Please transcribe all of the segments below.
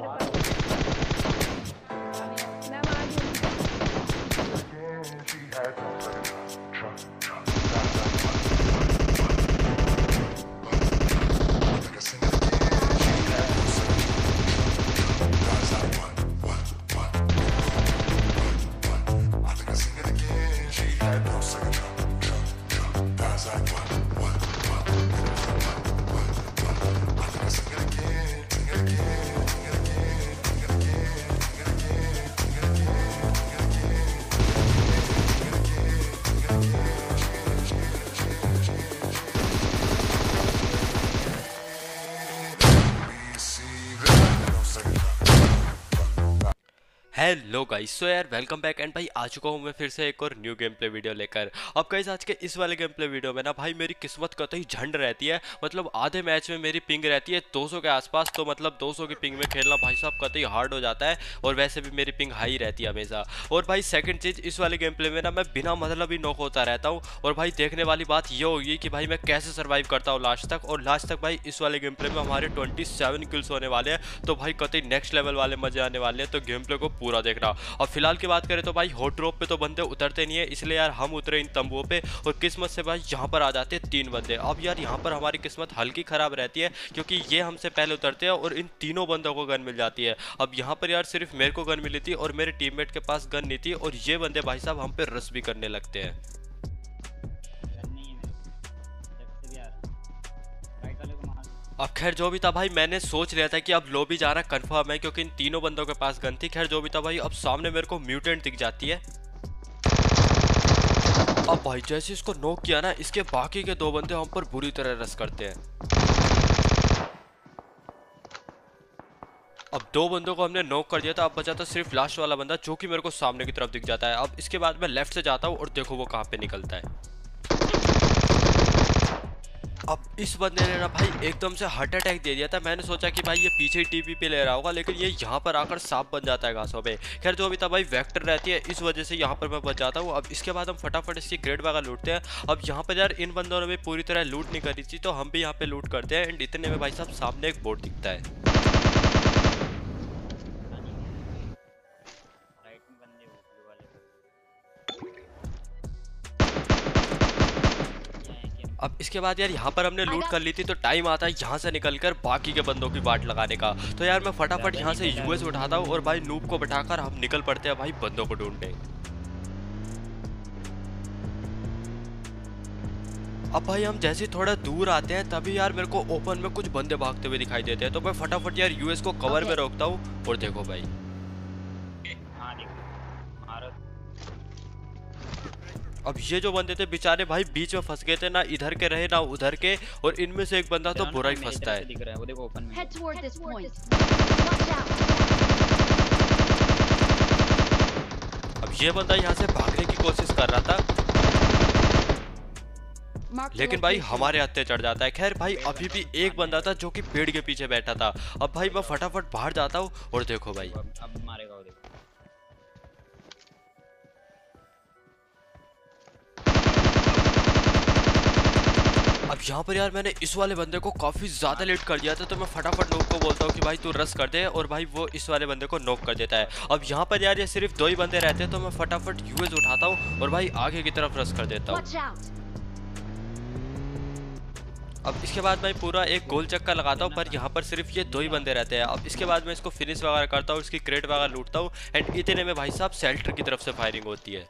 मेरे पास। मैम आ गई। हेलो गाइस, सो यार वेलकम बैक एंड भाई आ चुका हूँ मैं फिर से एक और न्यू गेम प्ले वीडियो लेकर। अब गाइस आज के इस वाले गेम प्ले वीडियो में ना भाई मेरी किस्मत कतई झंड रहती है, मतलब आधे मैच में मेरी पिंग रहती है 200 के आसपास। तो मतलब 200 की पिंग में खेलना भाई साहब कतई हार्ड हो जाता है, और वैसे भी मेरी पिंग हाई रहती है हमेशा। और भाई सेकेंड चीज़, इस वाले गेम प्ले में ना मैं बिना मतलब ही नॉक होता रहता हूँ, और भाई देखने वाली बात ये होगी कि भाई मैं कैसे सर्वाइव करता हूँ लास्ट तक। और लास्ट तक भाई इस वाले गेम प्ले में हमारे 27 किल्स होने वाले हैं, तो भाई कतई नेक्स्ट लेवल वाले मजे आने वाले हैं। तो गेम प्ले को पूरा देखना। और फिलहाल की बात करें तो भाई हॉट ड्रॉप पे तो बंदे उतरते नहीं है, इसलिए यार हम उतरे इन तंबुओं पे, और किस्मत से भाई यहाँ पर आ जाते हैं 3 बंदे। अब यार यहाँ पर हमारी किस्मत हल्की खराब रहती है, क्योंकि ये हमसे पहले उतरते हैं और इन तीनों बंदों को गन मिल जाती है। अब यहाँ पर यार सिर्फ मेरे को गन मिली थी और मेरे टीममेट के पास गन नहीं थी, और ये बंदे भाई साहब हम पे रस भी करने लगते हैं। अब खैर जो भी था भाई, मैंने सोच लिया था कि अब लॉबी जाना कंफर्म है, क्योंकि इन तीनों बंदों के पास गन थी। खैर जो भी था भाई, अब सामने मेरे को म्यूटेंट दिख जाती है। अब भाई जैसे इसको नॉक किया ना, इसके बाकी के 2 बंदे हम पर बुरी तरह रस करते हैं। अब 2 बंदों को हमने नॉक कर दिया था, अब बचा था सिर्फ लास्ट वाला बंदा, जो कि मेरे को सामने की तरफ दिख जाता है। अब इसके बाद मैं लेफ्ट से जाता हूँ और देखो वो कहाँ पे निकलता है। अब इस बंदे ने ना भाई एकदम से हार्ट अटैक दे दिया था। मैंने सोचा कि भाई ये पीछे टीपी पे ले रहा होगा, लेकिन ये यहाँ पर आकर सांप बन जाता है घासों पे। खैर जो भी था भाई, वेक्टर रहती है, इस वजह से यहाँ पर मैं बच जाता हूँ। अब इसके बाद हम फटाफट इसकी ग्रेड वगैरह लूटते हैं। अब यहाँ पर यार इन बंदों ने भी पूरी तरह लूट नहीं करी थी, तो हम भी यहाँ पर लूट करते हैं। एंड इतने में भाई साहब सामने एक बोर्ड दिखता है। अब इसके बाद यार यहाँ पर हमने लूट कर ली थी, तो टाइम आता है यहाँ से निकलकर बाकी के बंदों की बाट लगाने का। तो यार मैं फटाफट यहाँ से यूएस उठाता हूँ, और भाई नूब को बैठाकर हम निकल पड़ते हैं भाई बंदों को ढूंढने। अब भाई हम जैसे थोड़ा दूर आते हैं, तभी यार मेरे को ओपन में कुछ बंदे भागते हुए दिखाई देते हैं, तो मैं फटाफट यार यूएस को कवर में रोकता हूँ। और देखो भाई अब ये जो बंदे थे बेचारे भाई बीच में फंस गए थे, ना इधर के रहे ना उधर के, और इनमें से एक बंदा तो बुरा ही फंसता है। वो देखो ओपन में। अब ये बंदा यहाँ से भागने की कोशिश कर रहा था, लेकिन भाई हमारे हाथ चढ़ जाता है। खैर भाई अभी भी एक बंदा था जो कि पेड़ के पीछे बैठा था। अब भाई मैं फटाफट बाहर जाता हूँ, और देखो भाई अब मारेगा। अब यहाँ पर यार मैंने इस वाले बंदे को काफ़ी ज़्यादा लेट कर दिया था, तो मैं फटाफट नॉक को बोलता हूँ कि भाई तू रस कर दे, और भाई वो इस वाले बंदे को नॉक कर देता है। अब यहाँ पर यार ये सिर्फ 2 ही बंदे रहते हैं, तो मैं फटाफट यूएस उठाता हूँ और भाई आगे की तरफ रस कर देता हूँ। अब इसके बाद मैं पूरा एक गोल चक्कर लगाता हूँ, पर यहाँ पर सिर्फ ये 2 ही बंदे रहते हैं। अब इसके बाद मैं इसको फिनिश वगैरह करता हूँ, इसकी क्रेट वगैरह लूटता हूँ। एंड इतने में भाई साहब शेल्टर की तरफ से फायरिंग होती है।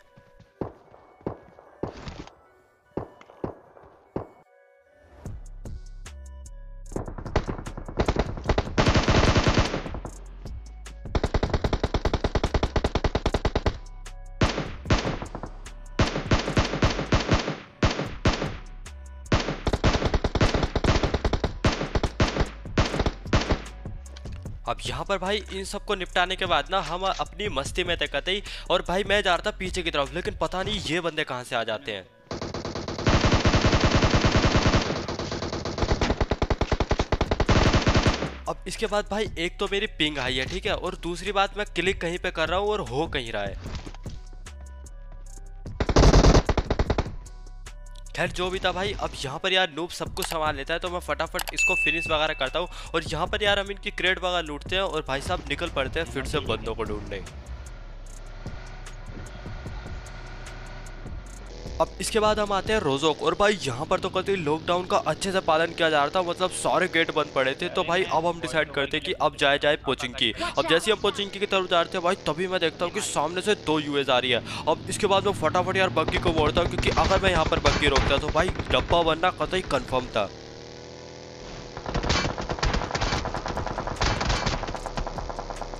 अब यहाँ पर भाई इन सबको निपटाने के बाद ना हम अपनी मस्ती में तकते, और भाई मैं जा रहा था पीछे की तरफ, लेकिन पता नहीं ये बंदे कहाँ से आ जाते हैं। अब इसके बाद भाई एक तो मेरी पिंग हाई है, ठीक है, और दूसरी बात मैं क्लिक कहीं पे कर रहा हूँ और हो कहीं रहा है। खैर जो भी था भाई, अब यहाँ पर यार नूब सबको संभाल लेता है, तो मैं फटाफट इसको फिनिश वगैरह करता हूँ। और यहाँ पर यार हम इनकी क्रेट वगैरह लूटते हैं और भाई साहब निकल पड़ते हैं फिर से बंदों को ढूंढने। अब इसके बाद हम आते हैं रोजोक, और भाई यहाँ पर तो कतई लॉकडाउन का अच्छे से पालन किया जा रहा था, मतलब सारे गेट बंद पड़े थे। तो भाई अब हम डिसाइड करते हैं कि अब जाए जाए पोचिंग की। अब जैसे हम पोचिंग की तरफ जा रहे थे भाई, तभी मैं देखता हूँ कि सामने से 2 यूएस आ रही है। अब इसके बाद मैं फटाफट यार बग्गी को मोड़ता हूँ, क्योंकि अगर मैं यहाँ पर बग्गी रोकता तो भाई डब्बा बनना कतई कन्फर्म था।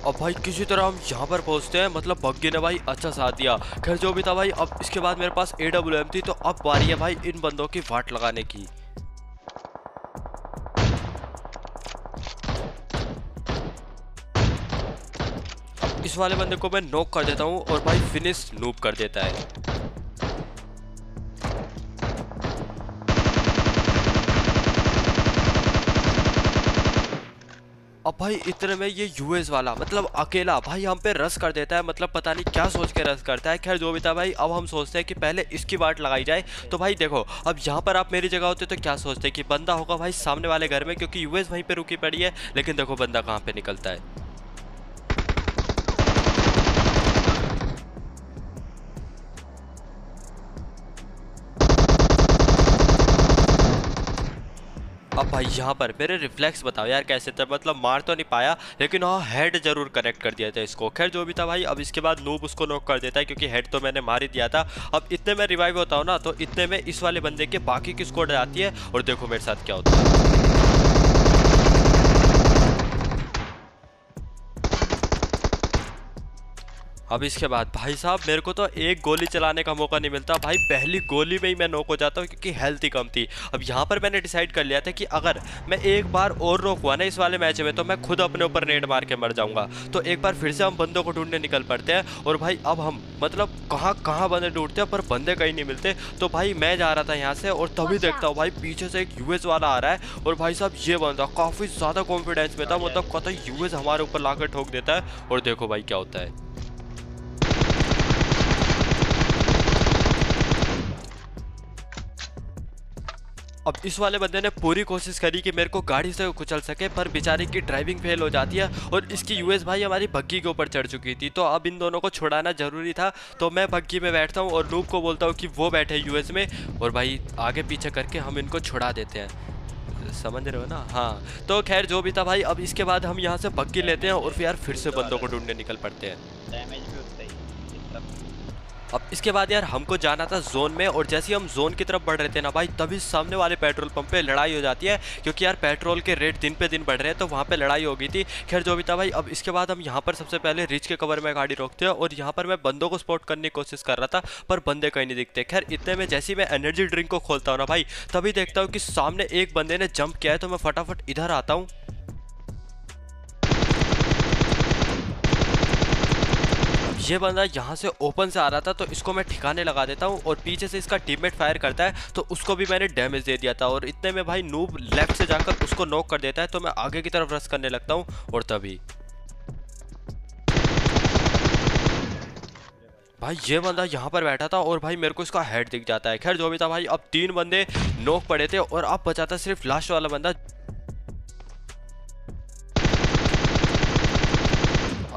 अब भाई किसी तरह हम यहाँ पर पहुँचते हैं, मतलब बग्गी ने भाई अच्छा साथ दिया। खैर जो भी था भाई, अब इसके बाद मेरे पास AWM थी, तो अब बारी है भाई इन बंदों की वाट लगाने की। अब इस वाले बंदे को मैं नॉक कर देता हूँ और भाई फिनिश नूब कर देता है। अब भाई इतने में ये यूएस वाला मतलब अकेला भाई हम पे रस कर देता है, मतलब पता नहीं क्या सोच के रस करता है। खैर जो भी था भाई, अब हम सोचते हैं कि पहले इसकी वाट लगाई जाए। तो भाई देखो, अब यहाँ पर आप मेरी जगह होते तो क्या सोचते कि बंदा होगा भाई सामने वाले घर में, क्योंकि यूएस वहीं पे रुकी पड़ी है। लेकिन देखो बंदा कहाँ पे निकलता है। अब भाई यहाँ पर मेरे रिफ्लेक्स बताओ यार कैसे थे, मतलब मार तो नहीं पाया, लेकिन हाँ हेड जरूर कनेक्ट कर दिया था इसको। खैर जो भी था भाई, अब इसके बाद नूब उसको नॉक कर देता है, क्योंकि हेड तो मैंने मार ही दिया था। अब इतने में रिवाइव होता हूँ ना, तो इतने में इस वाले बंदे के बाकी की स्क्वाड आती है और देखो मेरे साथ क्या होता है। अब इसके बाद भाई साहब मेरे को तो एक गोली चलाने का मौका नहीं मिलता भाई, पहली गोली में ही मैं नॉक हो जाता हूँ, क्योंकि हेल्थ ही कम थी। अब यहाँ पर मैंने डिसाइड कर लिया था कि अगर मैं एक बार और नॉक हुआ ना इस वाले मैच में, तो मैं खुद अपने ऊपर नेट मार के मर जाऊँगा। तो एक बार फिर से हम बंदों को ढूंढने निकल पड़ते हैं, और भाई अब हम मतलब कहाँ कहाँ बंदे ढूंढते हैं पर बंदे कहीं नहीं मिलते। तो भाई मैं जा रहा था यहाँ से, और तभी देखता हूँ भाई पीछे से एक यूएस वाला आ रहा है, और भाई साहब ये बंदा काफ़ी ज़्यादा कॉन्फिडेंस में था, मतलब कतई यूएस हमारे ऊपर ला कर ठोक देता है। और देखो भाई क्या होता है। अब इस वाले बंदे ने पूरी कोशिश करी कि मेरे को गाड़ी से कुचल सके, पर बेचारे की ड्राइविंग फेल हो जाती है, और इसकी यूएस भाई हमारी बग्गी के ऊपर चढ़ चुकी थी। तो अब इन दोनों को छुड़ाना जरूरी था, तो मैं बग्गी में बैठता हूँ और नूब को बोलता हूँ कि वो बैठे यूएस में, और भाई आगे पीछे करके हम इनको छुड़ा देते हैं, समझ रहे हो ना। हाँ तो खैर जो भी था भाई, अब इसके बाद हम यहाँ से बग्गी लेते हैं और फिर से बंदों को ढूंढने निकल पड़ते हैं। अब इसके बाद यार हमको जाना था जोन में, और जैसे ही हम जोन की तरफ बढ़ रहे थे ना भाई, तभी सामने वाले पेट्रोल पंप पे लड़ाई हो जाती है, क्योंकि यार पेट्रोल के रेट दिन पे दिन बढ़ रहे हैं, तो वहाँ पे लड़ाई हो गई थी। खैर जो भी था भाई, अब इसके बाद हम यहाँ पर सबसे पहले रिच के कवर में गाड़ी रोकते हैं, और यहाँ पर मैं बंदों को स्पॉट करने की कोशिश कर रहा था, पर बंदे कहीं नहीं दिखते। खैर इतने में जैसे ही मैं एनर्जी ड्रिंक को खोलता हूँ ना भाई, तभी देखता हूँ कि सामने एक बंदे ने जंप किया है, तो मैं फटाफट इधर आता हूँ। ये बंदा यहाँ से ओपन से आ रहा था, तो इसको मैं ठिकाने लगा देता हूँ, और पीछे से इसका टीममेट फायर करता है, तो उसको भी मैंने डैमेज दे दिया था। और इतने में भाई नूब लेफ्ट से जाकर उसको नॉक कर देता है, तो मैं आगे की तरफ रश करने लगता हूँ, और तभी भाई ये बंदा यहाँ पर बैठा था, और भाई मेरे को इसका हेड दिख जाता है। खैर जो भी था भाई, अब 3 बंदे नॉक पड़े थे, और अब बचा था सिर्फ लास्ट वाला बंदा।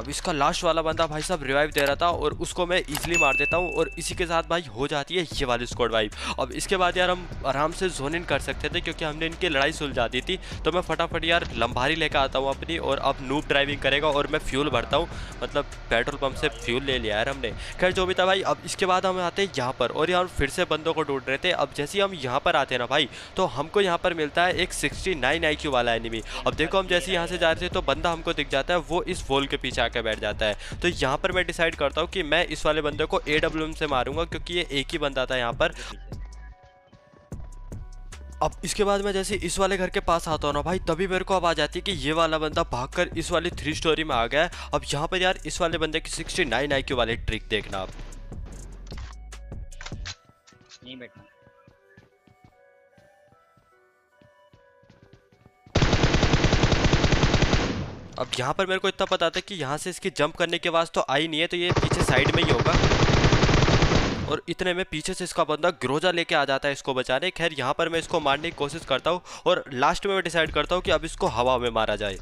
अब इसका लास्ट वाला बंदा भाई साहब रिवाइव दे रहा था, और उसको मैं इजीली मार देता हूँ, और इसी के साथ भाई हो जाती है ये वाली स्क्वाड वाइप। अब इसके बाद यार हम आराम से जोन इन कर सकते थे, क्योंकि हमने इनकी लड़ाई सुलझा दी थी। तो मैं फटाफट यार लंबारी लेकर आता हूँ अपनी, और अब नूब ड्राइविंग करेगा और मैं फ्यूल भरता हूँ, मतलब पेट्रोल पम्प से फ्यूल ले लिया यार हमने। खैर जो भी था भाई, अब इसके बाद हम आते हैं यहाँ पर, और यार फिर से बंदों को ढूंढ रहे थे। अब जैसे ही हम यहाँ पर आते हैं ना भाई, तो हमको यहाँ पर मिलता है एक 69 IQ वाला एनिमी। अब देखो हम जैसे यहाँ से जा रहे थे, तो बंदा हमको दिख जाता है, वो इस वॉल के पीछे के बैठ जाता है। तो यहाँ पर मैं डिसाइड करता हूँ कि मैं इस वाले बंदे को AWM से मारूंगा, क्योंकि ये एक ही बंदा था यहाँ पर। अब इसके बाद मैं जैसे इस वाले घर के पास आता हूँ ना भाई, तभी मेरे को आवाज़ आती है कि ये वाला बंदा भागकर इस वाली 3 स्टोरी में आ गया है। अब यहाँ पर यार इस वाले बंदे की 69 IQ वाली ट्रिक देखना आप। नहीं बैठना अब यहाँ पर मेरे को इतना पता था कि यहाँ से इसकी जंप करने की आवाज़ तो आई नहीं है, तो ये पीछे साइड में ही होगा। और इतने में पीछे से इसका बंदा ग्रोजा लेके आ जाता है इसको बचाने। खैर यहाँ पर मैं इसको मारने की कोशिश करता हूँ और लास्ट में मैं डिसाइड करता हूँ कि अब इसको हवा में मारा जाए।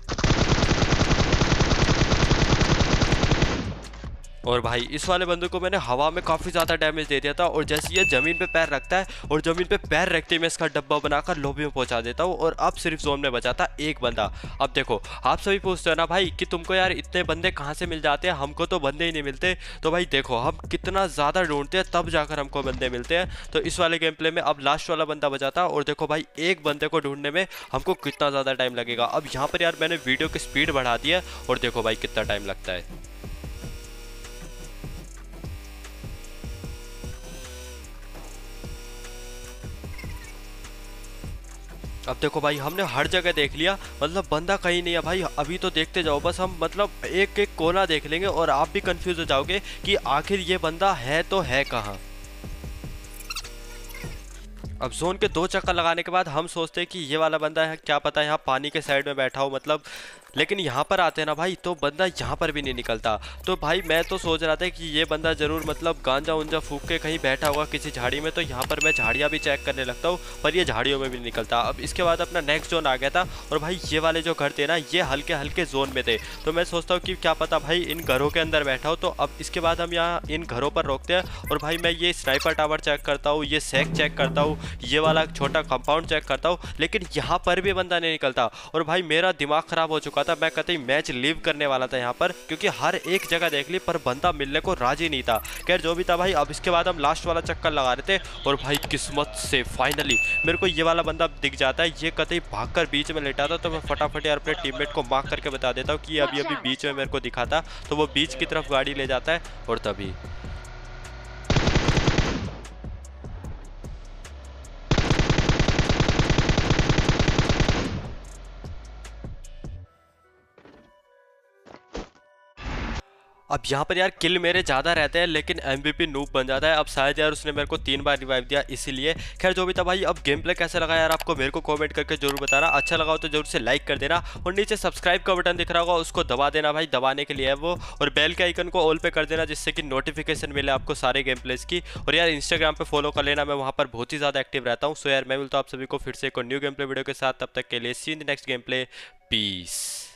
और भाई इस वाले बंदे को मैंने हवा में काफ़ी ज़्यादा डैमेज दे दिया था और जैसे ये ज़मीन पे पैर रखता है और ज़मीन पे पैर रखते ही मैं इसका डब्बा बनाकर लॉबी में पहुंचा देता हूँ और अब सिर्फ जोन में बचा था एक बंदा। अब देखो आप सभी पूछते हो ना भाई कि तुमको यार इतने बंदे कहाँ से मिल जाते हैं, हमको तो बंदे ही नहीं मिलते। तो भाई देखो हम कितना ज़्यादा ढूंढते हैं तब जाकर हमको बंदे मिलते हैं। तो इस वाले गेम प्ले में अब लास्ट वाला बंदा बचा था और देखो भाई एक बंदे को ढूंढने में हमको कितना ज़्यादा टाइम लगेगा। अब यहाँ पर यार मैंने वीडियो की स्पीड बढ़ा दी है और देखो भाई कितना टाइम लगता है। अब देखो भाई हमने हर जगह देख लिया, मतलब बंदा कहीं नहीं है भाई। अभी तो देखते जाओ बस, हम मतलब एक एक कोना देख लेंगे और आप भी कंफ्यूज हो जाओगे कि आखिर ये बंदा है तो है कहाँ। अब जोन के दो चक्कर लगाने के बाद हम सोचते हैं कि ये वाला बंदा है, क्या पता यहाँ पानी के साइड में बैठा हो मतलब। लेकिन यहाँ पर आते हैं ना भाई तो बंदा यहाँ पर भी नहीं निकलता। तो भाई मैं तो सोच रहा था कि ये बंदा ज़रूर मतलब गांजा उंजा फूंक के कहीं बैठा होगा किसी झाड़ी में। तो यहाँ पर मैं झाड़ियाँ भी चेक करने लगता हूँ पर ये झाड़ियों में भी नहीं निकलता। अब इसके बाद अपना नेक्स्ट जोन आ गया था और भाई ये वाले जो घर थे ना ये हल्के हल्के जोन में थे। तो मैं सोचता हूँ कि क्या पता भाई इन घरों के अंदर बैठा हो। तो अब इसके बाद हम यहाँ इन घरों पर रोकते हैं और भाई मैं ये स्नाइपर टावर चेक करता हूँ, ये सैक चेक करता हूँ, ये वाला छोटा कंपाउंड चेक करता हूँ, लेकिन यहाँ पर भी बंदा नहीं निकलता। और भाई मेरा दिमाग ख़राब हो चुका था, मैं कतई मैच लीव करने वाला था यहाँ पर क्योंकि हर एक जगह देख ली पर बंदा मिलने को राजी नहीं था। खैर जो भी था भाई, अब इसके बाद हम लास्ट वाला चक्कर लगा रहे थे और भाई किस्मत से फाइनली मेरे को ये वाला बंदा दिख जाता है। ये कतई भागकर बीच में लेटा था तो मैं फटाफट यार अपने टीममेट को मार्क करके बता देता हूँ कि अभी अभी बीच में मेरे को दिखा था। तो वो बीच की तरफ गाड़ी ले जाता है और तभी अब यहाँ पर यार किल मेरे ज़्यादा रहते हैं लेकिन MVP नूब बन जाता है। अब शायद यार उसने मेरे को 3 बार रिवाइव दिया इसीलिए। खैर जो भी था भाई, अब गेम प्ले कैसा लगा यार आपको मेरे को कमेंट करके जरूर बताना। अच्छा लगा हो तो जरूर से लाइक कर देना और नीचे सब्सक्राइब का बटन दिख रहा होगा उसको दबा देना भाई, दबाने के लिए है वो। और बेल के आइकन को ऑल पे कर देना जिससे कि नोटिफिकेशन मिले आपको सारे गेम प्लेस की। और यार इंस्टाग्राम पर फॉलो कर लेना, मैं वहाँ पर बहुत ही ज़्यादा एक्टिव रहता हूँ। सो यार मैं मिलता हूँ आप सभी को फिर से एक न्यू गेम प्ले वीडियो के साथ, तब तक के लिए see in the next game play, piece.